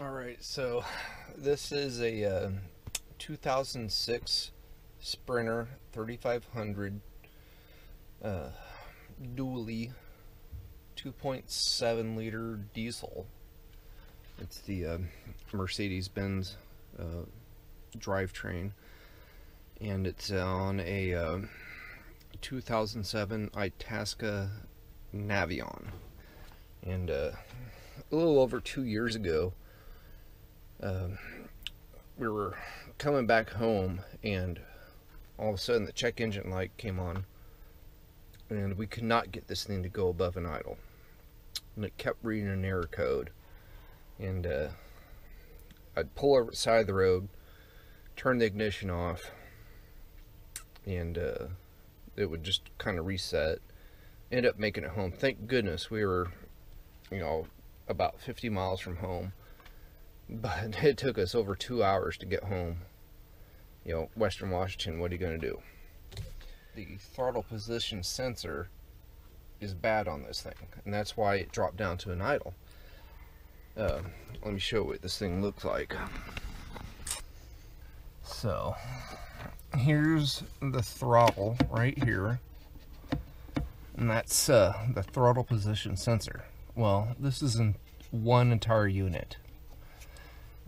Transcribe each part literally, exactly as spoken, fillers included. All right, so this is a uh, two thousand six Sprinter thirty-five hundred uh, dually two point seven liter diesel. It's the uh, Mercedes-Benz uh, drivetrain, and it's on a uh, two thousand seven Itasca Navion. And uh, a little over two years ago, Um, we were coming back home, and all of a sudden the check engine light came on, and we could not get this thing to go above an idle, and it kept reading an error code. And uh, I'd pull over the side of the road, turn the ignition off, and uh, it would just kind of reset. End up making it home. Thank goodness we were, you know, about fifty miles from home. But it took us over two hours to get home. You know, Western Washington, what are you going to do? The throttle position sensor is bad on this thing, and that's why it dropped down to an idle. Uh, let me show you what this thing looks like. So, here's the throttle right here, and that's uh, the throttle position sensor. Well, this is in one entire unit.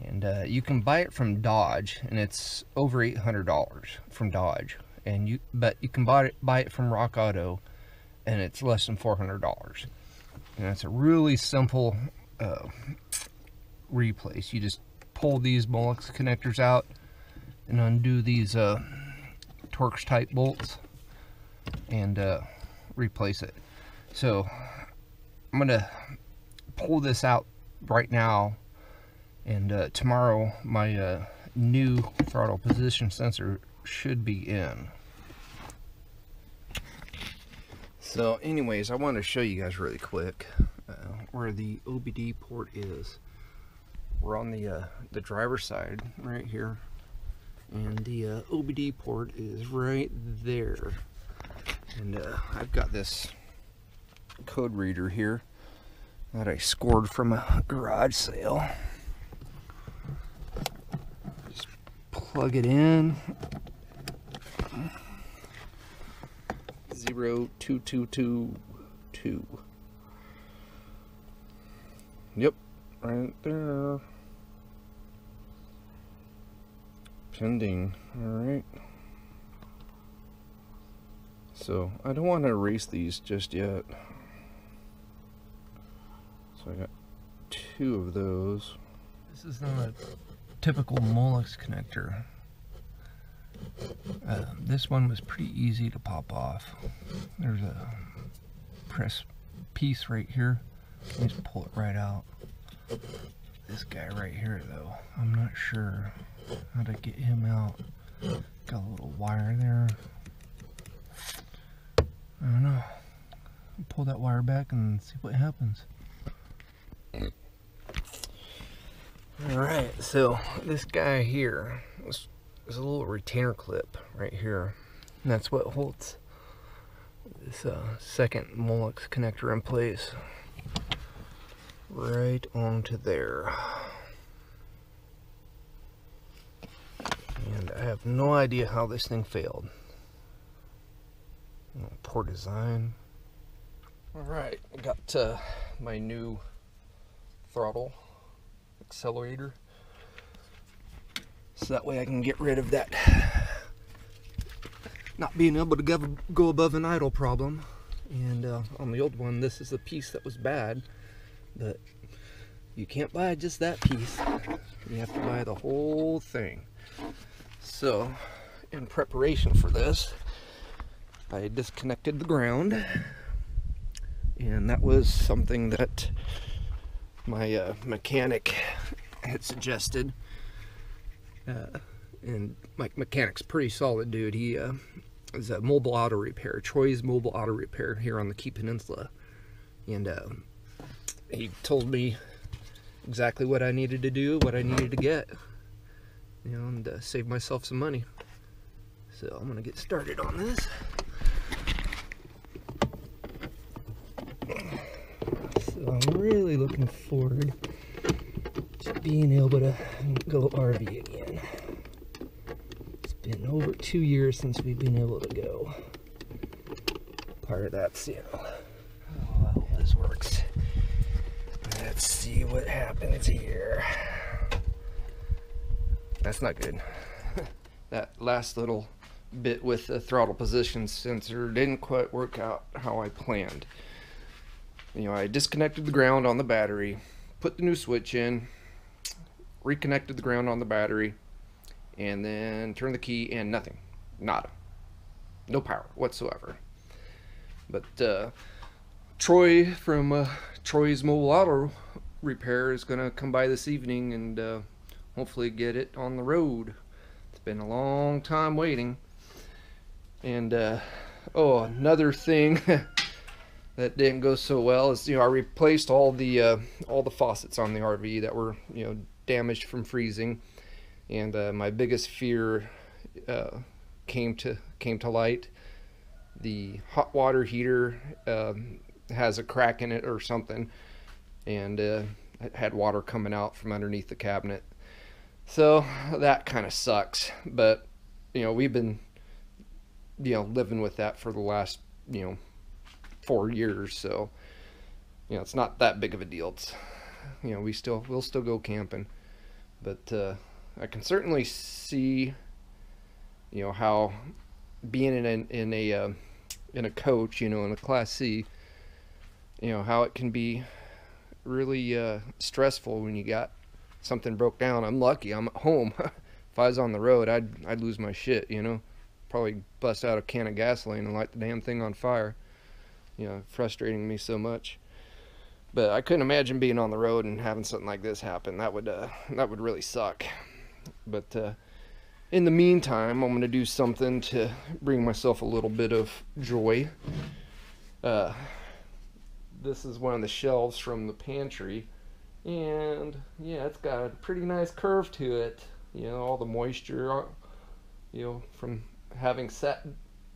And uh, you can buy it from Dodge, and it's over eight hundred dollars from Dodge. And you, but you can buy it buy it from Rock Auto, and it's less than four hundred dollars. And it's a really simple uh, replace. You just pull these molex connectors out and undo these uh, torx type bolts and uh, replace it. So I'm gonna pull this out right now. And uh, tomorrow, my uh, new throttle position sensor should be in. So anyways, I want to show you guys really quick uh, where the O B D port is. We're on the, uh, the driver's side right here. And the uh, O B D port is right there. And uh, I've got this code reader here that I scored from a garage sale. Plug it in. zero two two two two. Yep, right there. Pending. Alright. So, I don't want to erase these just yet. So, I got two of those. This is not typical molex connector. Uh, this one was pretty easy to pop off. There's a press piece right here. You just pull it right out. This guy right here, though, I'm not sure how to get him out. Got a little wire there. I don't know. Pull that wire back and see what happens. Alright, so this guy here, there's a little retainer clip right here, and that's what holds this uh, second molex connector in place, right onto there. And I have no idea how this thing failed. You know, poor design. Alright, I got uh, my new throttle accelerator, so that way I can get rid of that not being able to go above an idle problem. And uh, on the old one, this is the piece that was bad, but you can't buy just that piece, you have to buy the whole thing. So in preparation for this, I disconnected the ground, and that was something that my uh, mechanic had suggested. Uh, and my mechanic's pretty solid dude. He uh, is a mobile auto repair, Troy's Mobile Auto Repair here on the Key Peninsula. And uh, he told me exactly what I needed to do, what I needed to get, you know, and uh, save myself some money. So I'm gonna get started on this. I'm really looking forward being able to go R V again. It's been over two years since we've been able to go. Part of that's, you know, I hope this works. Let's see what happens here. That's not good. That last little bit with the throttle position sensor didn't quite work out how I planned. You know, I disconnected the ground on the battery, put the new switch in, reconnected the ground on the battery, and then turned the key and nothing. Nada. No power whatsoever. But uh, Troy from uh, Troy's Mobile Auto Repair is going to come by this evening and uh, hopefully get it on the road. It's been a long time waiting. And uh, oh, another thing that didn't go so well is, you know, I replaced all the uh, all the faucets on the R V that were, you know, damaged from freezing, and uh, my biggest fear uh, came to came to light. The hot water heater um, has a crack in it or something, and uh, it had water coming out from underneath the cabinet. So that kind of sucks, but you know, we've been, you know, living with that for the last, you know, four years, so you know, it's not that big of a deal. It's, you know, we still we'll still go camping, but uh, I can certainly see, you know, how being in a, in a uh, in a coach, you know, in a Class C, you know, how it can be really uh, stressful when you got something broke down. I'm lucky I'm at home. If I was on the road, I'd I'd lose my shit, you know, probably bust out a can of gasoline and light the damn thing on fire. You know, frustrating me so much. But I couldn't imagine being on the road and having something like this happen. That would uh, that would really suck. But uh, in the meantime, I'm going to do something to bring myself a little bit of joy. Uh, this is one of the shelves from the pantry, and yeah, it's got a pretty nice curve to it. You know, all the moisture, you know, from having sat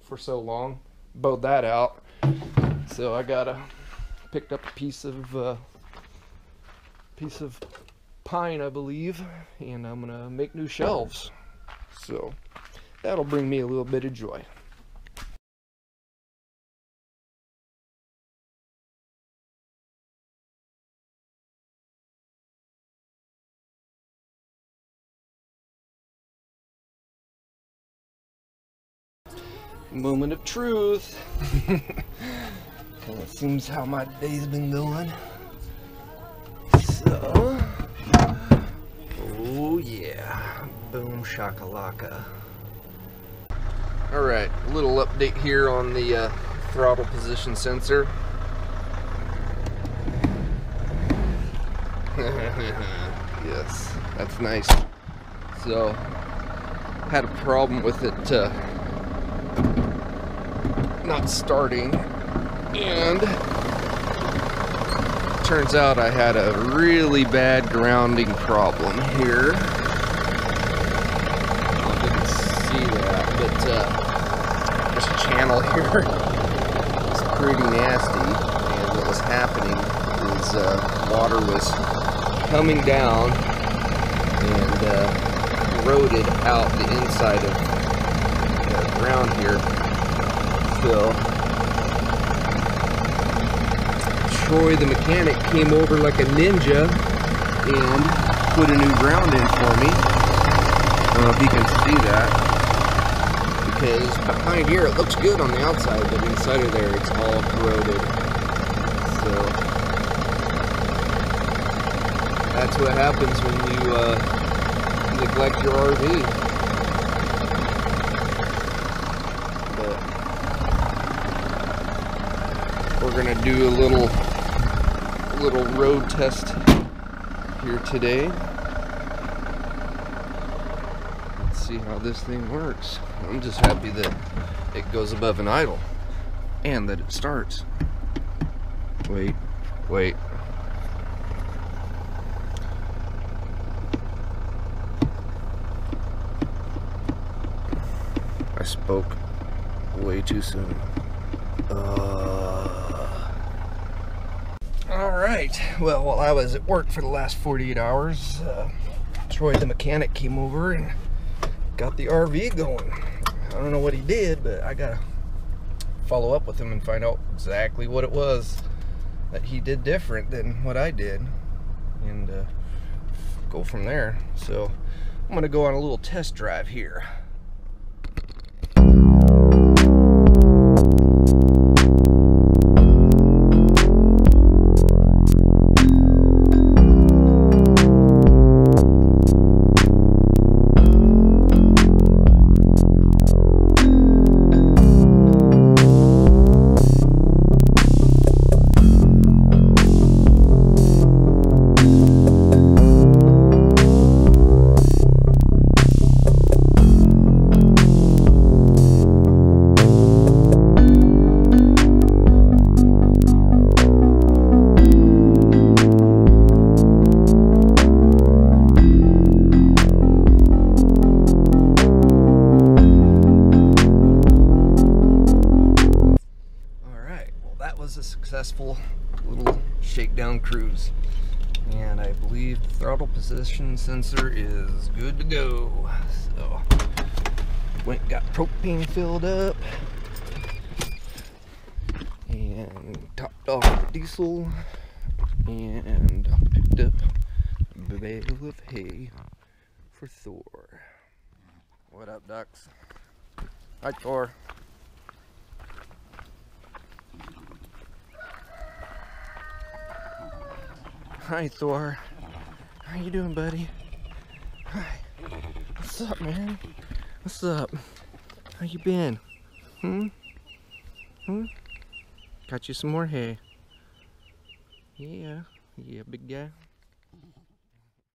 for so long, bowed that out. So I got a picked up a piece of uh, piece of pine, I believe, and I'm gonna make new shelves. So that'll bring me a little bit of joy. Moment of truth. It seems how my day's been going. So, oh yeah, boom shakalaka. All right, a little update here on the uh, throttle position sensor. Yes, that's nice. So, had a problem with it uh, not starting. And turns out I had a really bad grounding problem here. I didn't see that, but uh, there's a channel here. It's pretty nasty, and what was happening is uh, water was coming down and uh, eroded out the inside of the ground here. So Troy, the mechanic, came over like a ninja and put a new ground in for me. I don't know if you can see that, because behind here it looks good on the outside, but inside of there it's all corroded. So that's what happens when you uh, neglect your R V. But we're gonna do a little. little road test here today. Let's see how this thing works. I'm just happy that it goes above an idle and that it starts. Wait, wait. I spoke way too soon. Uh, all right. right, well, while I was at work for the last forty-eight hours, uh, Troy the mechanic came over and got the R V going. I don't know what he did, but I gotta follow up with him and find out exactly what it was that he did different than what I did, and uh, go from there. So I'm gonna go on a little test drive here. Successful little shakedown cruise, and I believe the throttle position sensor is good to go. So went got propane filled up and topped off diesel and picked up a bale of hay for Thor. What up, ducks? Hi, Thor. Hi, Thor. How you doing, buddy? Hi. What's up, man? What's up? How you been? Hmm? Hmm? Got you some more hay. Yeah. Yeah, big guy.